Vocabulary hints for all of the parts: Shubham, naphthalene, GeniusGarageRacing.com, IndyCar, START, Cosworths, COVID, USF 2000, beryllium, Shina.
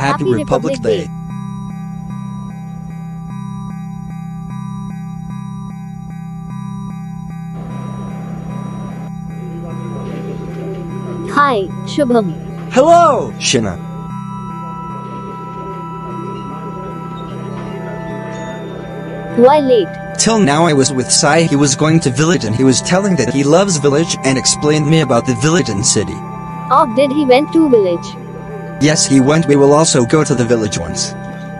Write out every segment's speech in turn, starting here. Happy Republic Day. Hi, Shubham. Hello, Shina. Why late? Till now I was with Sai. He was going to village and he was telling that he loves village and explained me about the village and city. Oh, did he went to village? Yes, he went. We will also go to the village once.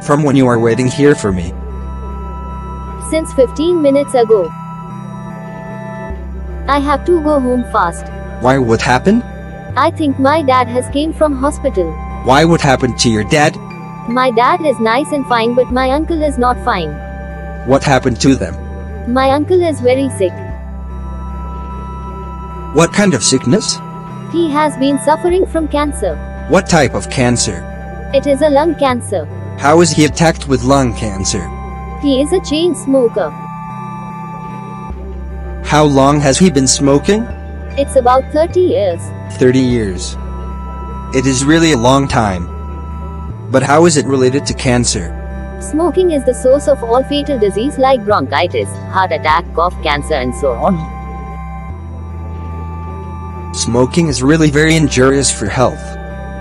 From when you are waiting here for me? Since 15 minutes ago. I have to go home fast. Why, what happened? I think my dad has came from hospital. Why, what happened to your dad? My dad is nice and fine, but my uncle is not fine. What happened to them? My uncle is very sick. What kind of sickness? He has been suffering from cancer. What type of cancer? It is a lung cancer. How is he attacked with lung cancer? He is a chain smoker. How long has he been smoking? It's about 30 years. 30 years. It is really a long time. But how is it related to cancer? Smoking is the source of all fatal disease like bronchitis, heart attack, cough, cancer and so on. Smoking is really very injurious for health.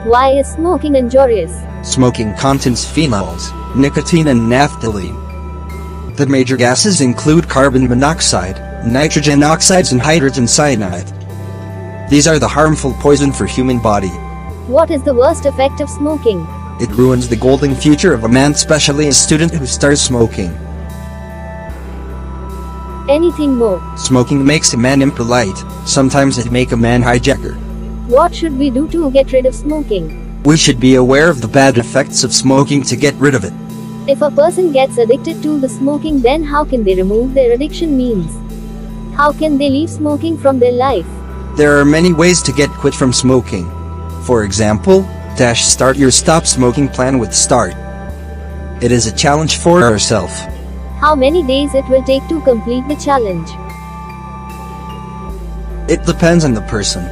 Why is smoking injurious? Smoking contains phenols, nicotine and naphthalene. The major gases include carbon monoxide, nitrogen oxides and hydrogen cyanide. These are the harmful poison for human body. What is the worst effect of smoking? It ruins the golden future of a man, especially a student who starts smoking. Anything more? Smoking makes a man impolite. Sometimes it makes a man hijacker. What should we do to get rid of smoking? We should be aware of the bad effects of smoking to get rid of it. If a person gets addicted to the smoking, then how can they remove their addiction means? How can they leave smoking from their life? There are many ways to get quit from smoking. For example, start your stop smoking plan with START. It is a challenge for ourselves. How many days it will take to complete the challenge? It depends on the person.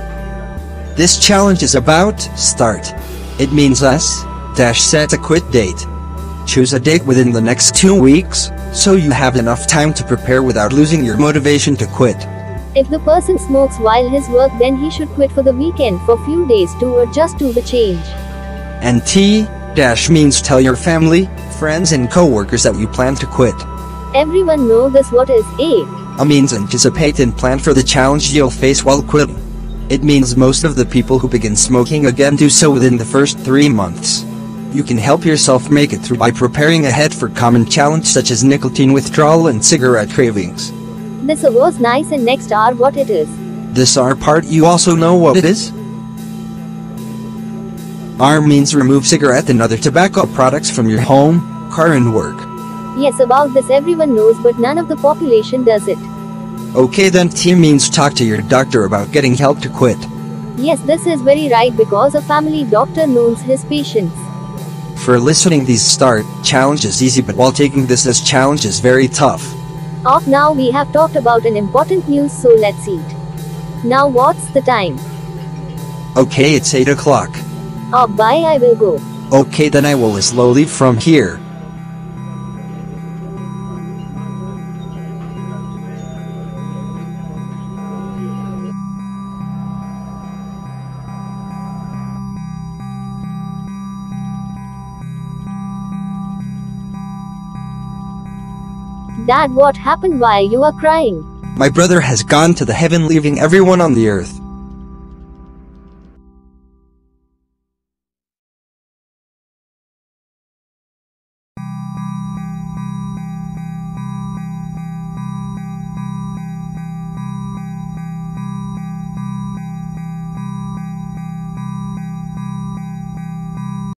This challenge is about START. It means us, set a quit date. Choose a date within the next 2 weeks, so you have enough time to prepare without losing your motivation to quit. If the person smokes while his work, then he should quit for the weekend for few days to adjust to the change. And T- means tell your family, friends and co-workers that you plan to quit. Everyone know this. What is A? A means anticipate and plan for the challenge you'll face while quitting. It means most of the people who begin smoking again do so within the first 3 months. You can help yourself make it through by preparing ahead for common challenges such as nicotine withdrawal and cigarette cravings. This was nice, and next are what it is. This R part, you also know what it is? R means remove cigarette and other tobacco products from your home, car and work. Yes, about this everyone knows, but none of the population does it. Okay, then T means talk to your doctor about getting help to quit. Yes, this is very right, because a family doctor knows his patients. For listening, these START challenge is easy, but while taking this as challenge is very tough. Off now, we have talked about an important news, so let's eat. Now what's the time? Okay, it's 8 o'clock. Oh, bye, I will go. Okay, then I will slowly from here. Dad, what happened? Why you are crying? My brother has gone to the heaven, leaving everyone on the earth.